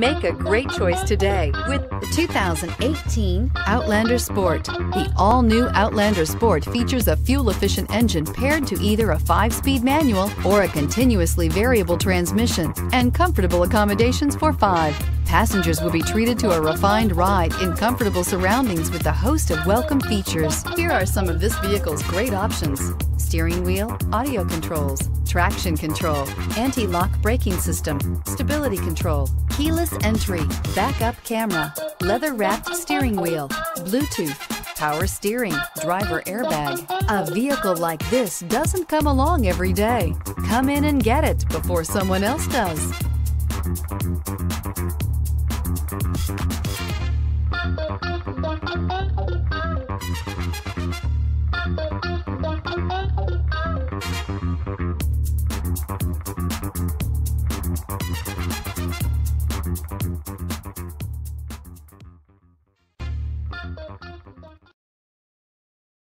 Make a great choice today with the 2018 Outlander Sport. The all-new Outlander Sport features a fuel-efficient engine paired to either a 5-speed manual or a continuously variable transmission, and comfortable accommodations for 5. Passengers will be treated to a refined ride in comfortable surroundings with a host of welcome features. Here are some of this vehicle's great options: steering wheel audio controls, traction control, anti-lock braking system, stability control, keyless entry, backup camera, leather-wrapped steering wheel, Bluetooth, power steering, driver airbag. A vehicle like this doesn't come along every day. Come in and get it before someone else does.